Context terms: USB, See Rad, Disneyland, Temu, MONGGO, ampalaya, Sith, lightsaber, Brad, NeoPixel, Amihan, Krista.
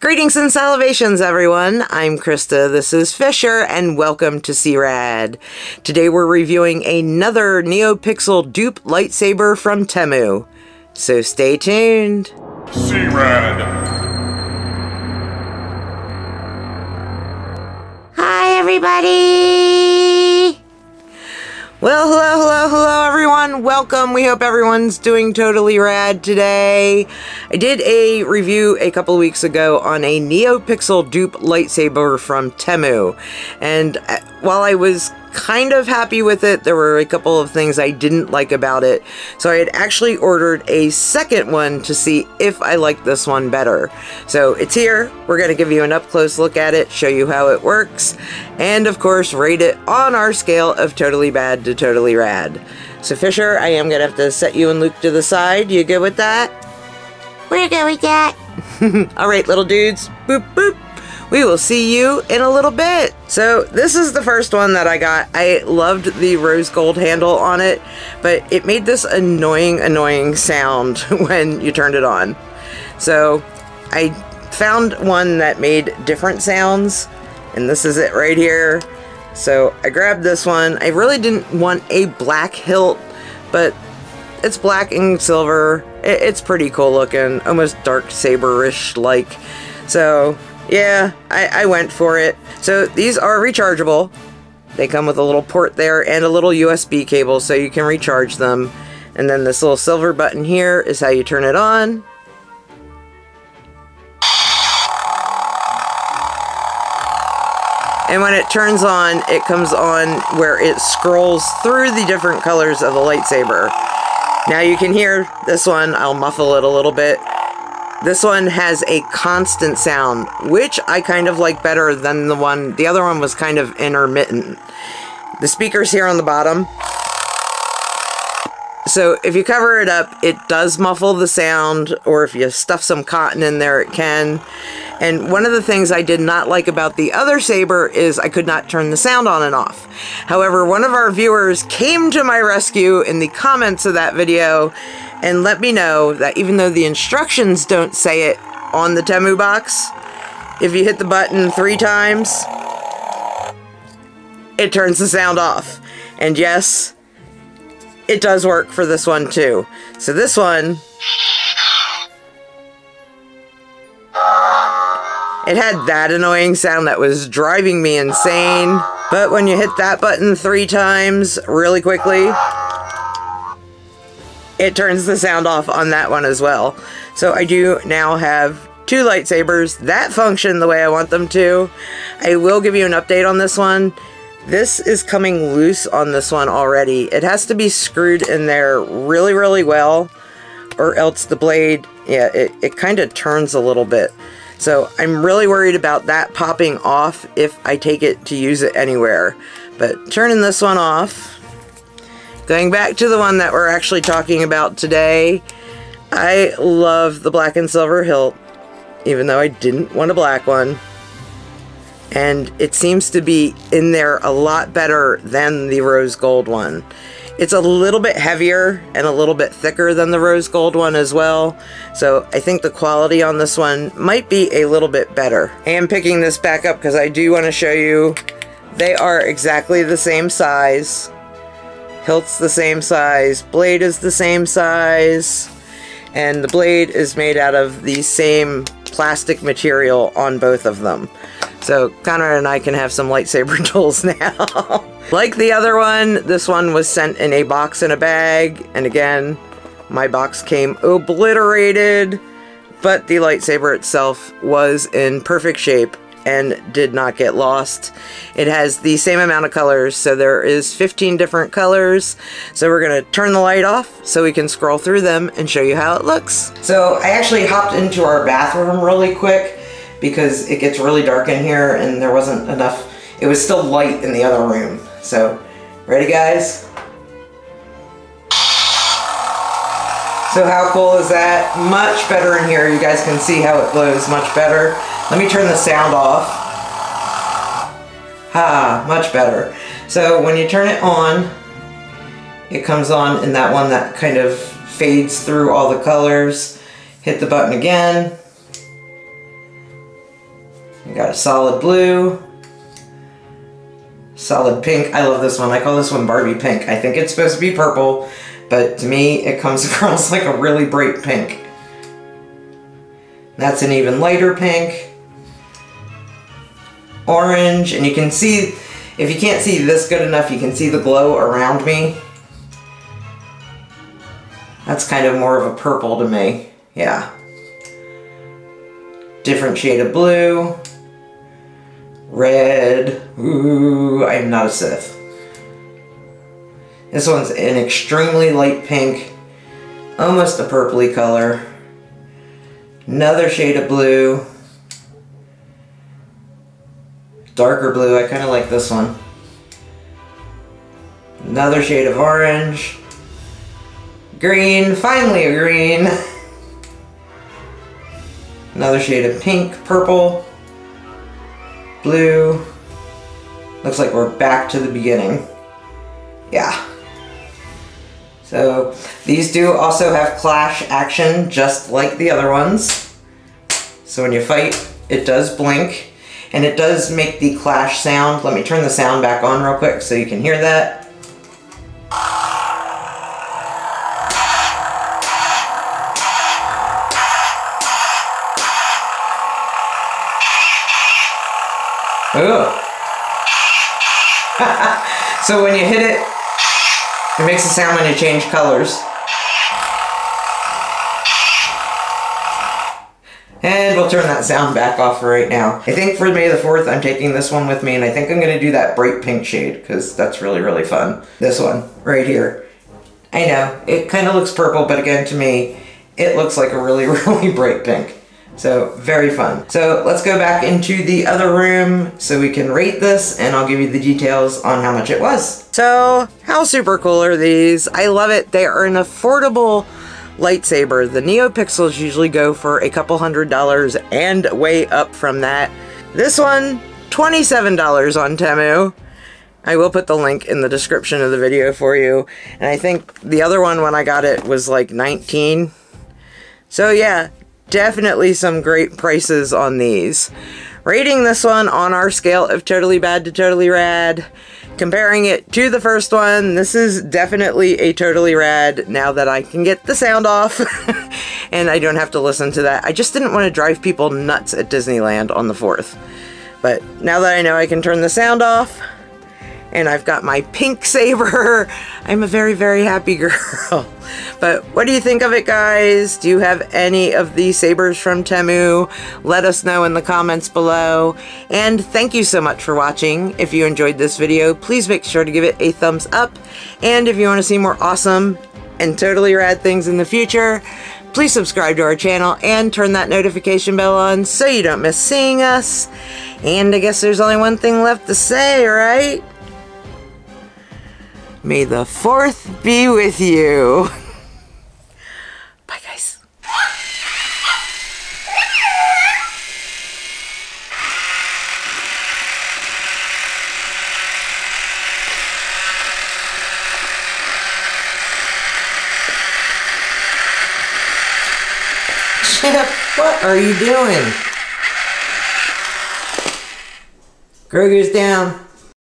Greetings and salivations, everyone. I'm Krista, this is Fisher, and welcome to See Rad. Today we're reviewing another NeoPixel dupe lightsaber from Temu. So stay tuned. See Rad. Hi, everybody. Well, hello, everyone. Welcome. We hope everyone's doing totally rad today. I did a review a couple weeks ago on a NeoPixel dupe lightsaber from Temu, and while I was kind of happy with it, there were a couple of things I didn't like about it, so I had actually ordered a second one to see if I liked this one better. So it's here. We're going to give you an up-close look at it, show you how it works, and of course rate it on our scale of totally bad to totally rad. So Fisher, I am going to have to set you and Luke to the side. You good with that? We're good with that. Alright, little dudes. Boop, boop. We will see you in a little bit. So this is the first one that I got. I loved the rose gold handle on it, but it made this annoying sound when you turned it on. So I found one that made different sounds, and this is it right here. So I grabbed this one. I really didn't want a black hilt, but it's black and silver. It's pretty cool looking, almost dark saber-ish like. So yeah, I went for it. So these are rechargeable. They come with a little port there and a little USB cable so you can recharge them. And then this little silver button here is how you turn it on. And when it turns on, it comes on where it scrolls through the different colors of the lightsaber. Now you can hear this one. I'll muffle it a little bit. This one has a constant sound, which I kind of like better than the one. The other one was kind of intermittent. The speaker's here on the bottom. So if you cover it up, it does muffle the sound, or if you stuff some cotton in there, it can. And one of the things I did not like about the other saber is I could not turn the sound on and off. However, one of our viewers came to my rescue in the comments of that video and let me know that even though the instructions don't say it on the Temu box, if you hit the button 3 times, it turns the sound off. And yes, it does work for this one too. So this one, it had that annoying sound that was driving me insane. But when you hit that button 3 times really quickly, it turns the sound off on that one as well. So I do now have 2 lightsabers that function the way I want them to. I will give you an update on this one. This is coming loose on this one already. It has to be screwed in there really well, or else the blade, yeah, it kind of turns a little bit. So I'm really worried about that popping off if I take it to use it anywhere. But turning this one off, going back to the one that we're actually talking about today, I love the black and silver hilt, even though I didn't want a black one. And it seems to be in there a lot better than the rose gold one. It's a little bit heavier and a little bit thicker than the rose gold one as well. So I think the quality on this one might be a little bit better. I am picking this back up because I do want to show you they are exactly the same size. Hilt's the same size, blade is the same size, and the blade is made out of the same plastic material on both of them. So Connor and I can have some lightsaber tools now. Like the other one, this one was sent in a box and a bag, and again, my box came obliterated, but the lightsaber itself was in perfect shape and did not get lost. It has the same amount of colors, so there is 15 different colors. So we're gonna turn the light off so we can scroll through them and show you how it looks. So I actually hopped into our bathroom really quick because it gets really dark in here and there wasn't enough, it was still light in the other room. So, ready guys? So how cool is that? Much better in here. You guys can see how it glows much better. Let me turn the sound off. Ha, much better. So when you turn it on, it comes on in that one that kind of fades through all the colors. Hit the button again. We got a solid blue, solid pink. I love this one. I call this one Barbie pink. I think it's supposed to be purple, but to me it comes across like a really bright pink. That's an even lighter pink. Orange, and you can see, if you can't see this good enough, you can see the glow around me. That's kind of more of a purple to me, yeah. Different shade of blue. Red. Ooh, I am not a Sith. This one's an extremely light pink, almost a purpley color. Another shade of blue. Darker blue, I kind of like this one. Another shade of orange. Green, finally a green. Another shade of pink, purple, blue. Looks like we're back to the beginning. Yeah. So these do also have clash action just like the other ones. So when you fight, it does blink and it does make the clash sound. Let me turn the sound back on real quick so you can hear that. So when you hit it, it makes a sound when you change colors. And we'll turn that sound back off for right now. I think for May the 4th, I'm taking this one with me, and I think I'm going to do that bright pink shade, because that's really, really fun. This one, right here. I know, it kind of looks purple, but again, to me, it looks like a really, really bright pink. So very fun. So let's go back into the other room so we can rate this, and I'll give you the details on how much it was. So how super cool are these? I love it. They are an affordable lightsaber. The NeoPixels usually go for a couple $100 and way up from that. This one, $27 on Temu. I will put the link in the description of the video for you. And I think the other one when I got it was like 19. So yeah. Definitely some great prices on these. Rating this one on our scale of totally bad to totally rad, comparing it to the first one, this is definitely a totally rad now that I can get the sound off and I don't have to listen to that. I just didn't want to drive people nuts at Disneyland on the 4th. But now that I know I can turn the sound off and I've got my pink saber, I'm a very, very happy girl. But what do you think of it, guys? Do you have any of these sabers from Temu? Let us know in the comments below. And thank you so much for watching. If you enjoyed this video, please make sure to give it a thumbs up. And if you want to see more awesome and totally rad things in the future, please subscribe to our channel and turn that notification bell on so you don't miss seeing us. And I guess there's only one thing left to say, right? May the 4th be with you. Bye, guys. Chip, what are you doing? Grogu's down.